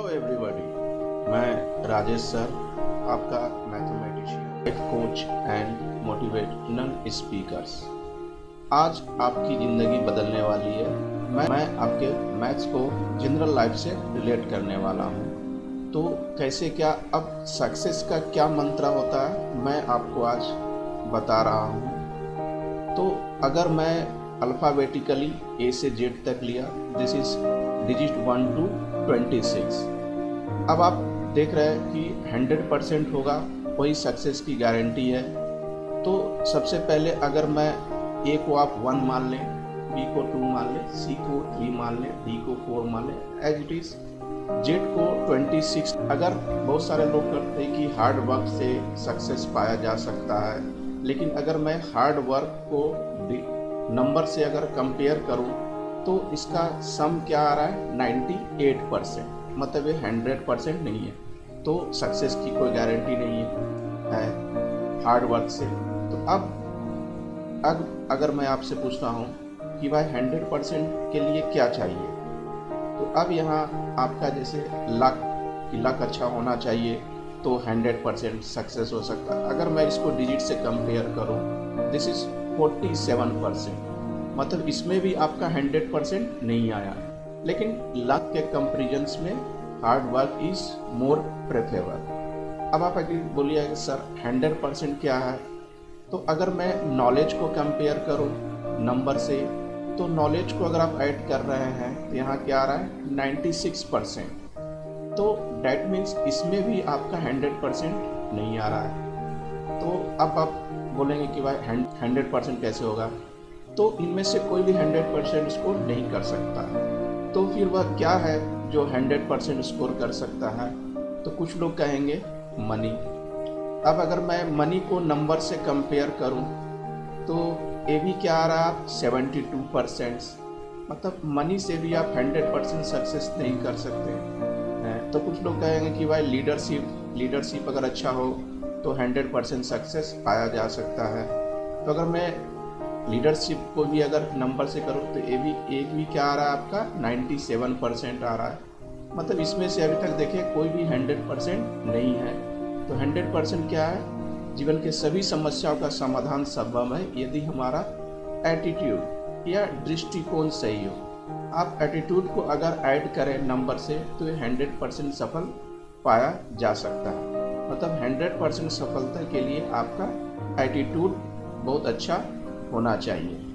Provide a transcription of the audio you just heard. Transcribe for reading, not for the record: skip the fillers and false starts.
Hello everybody, मैं Rajesh sir, आपका mathematician, coach and motivational speakers. आज आपकी ज़िंदगी बदलने वाली है। मैं आपके मैथ्स को जनरल लाइफ से रिलेट करने वाला हूँ। तो कैसे क्या अब सक्सेस का क्या मंत्र होता है, मैं आपको आज बता रहा हूँ। तो अगर मैं अल्फ़ाबेटिकली ए से जेड तक लिया, दिस इज़ डिजिट 1 to 26। अब आप देख रहे हैं कि 100% होगा, वही सक्सेस की गारंटी है। तो सबसे पहले अगर मैं ए को आप 1 मान लें, बी को 2 मान लें, सी को 3 मान लें, डी को 4 मान लें, एज इट इज़ जेड को 26। अगर बहुत सारे लोग करते हैं कि हार्ड वर्क से सक्सेस पाया जा सकता है, लेकिन अगर मैं हार्ड वर्क को नंबर से अगर कंपेयर करूं, तो इसका सम क्या आ रहा है, 98%। मतलब ये 100% नहीं है। तो सक्सेस की कोई गारंटी नहीं है हार्ड वर्क से। तो अब अगर मैं आपसे पूछता हूँ कि भाई 100% के लिए क्या चाहिए, तो अब यहाँ आपका जैसे लक अच्छा होना चाहिए, तो 100% सक्सेस हो सकता है। अगर मैं इसको डिजिट से कंपेयर करूँ, दिस इज़ 47%। मतलब इसमें भी आपका 100% नहीं आया, लेकिन लक के कंपेरिजन्स में hard work is more preferable. अब आप अगर बोलिए सर 100% क्या है, तो अगर मैं नॉलेज को कंपेयर करूँ नंबर से, तो नॉलेज को अगर आप ऐड कर रहे हैं, तो यहाँ क्या आ रहा है, 96%। तो डैट मीन्स इसमें भी आपका 100% नहीं आ रहा है। तो अब आप बोलेंगे कि भाई 100% कैसे होगा, तो इनमें से कोई भी 100% स्कोर नहीं कर सकता। तो फिर वह क्या है जो 100% स्कोर कर सकता है, तो कुछ लोग कहेंगे मनी। अब अगर मैं मनी को नंबर से कंपेयर करूं, तो ये भी क्या आ रहा है, 72%। मतलब मनी से भी आप 100% सक्सेस नहीं कर सकते। तो कुछ लोग कहेंगे कि भाई लीडरशिप अगर अच्छा हो तो 100% सक्सेस पाया जा सकता है। तो अगर मैं लीडरशिप को भी अगर नंबर से करो, तो ये भी क्या आ रहा है, आपका 97% आ रहा है। मतलब इसमें से अभी तक देखिए कोई भी 100% नहीं है। तो 100% क्या है, जीवन के सभी समस्याओं का समाधान संभव है यदि हमारा एटीट्यूड या दृष्टिकोण सही हो। आप एटीट्यूड को अगर ऐड करें नंबर से, तो ये 100% सफल पाया जा सकता है। मतलब 100% सफलता के लिए आपका एटीट्यूड बहुत अच्छा होना चाहिए।